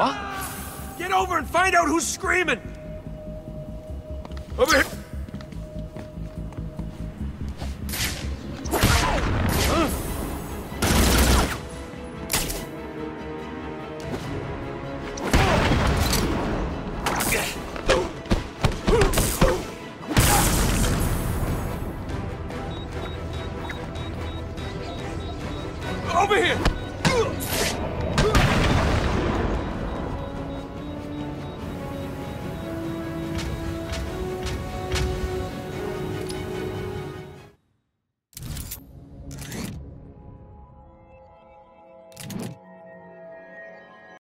What? Get over and find out who's screaming! Over here!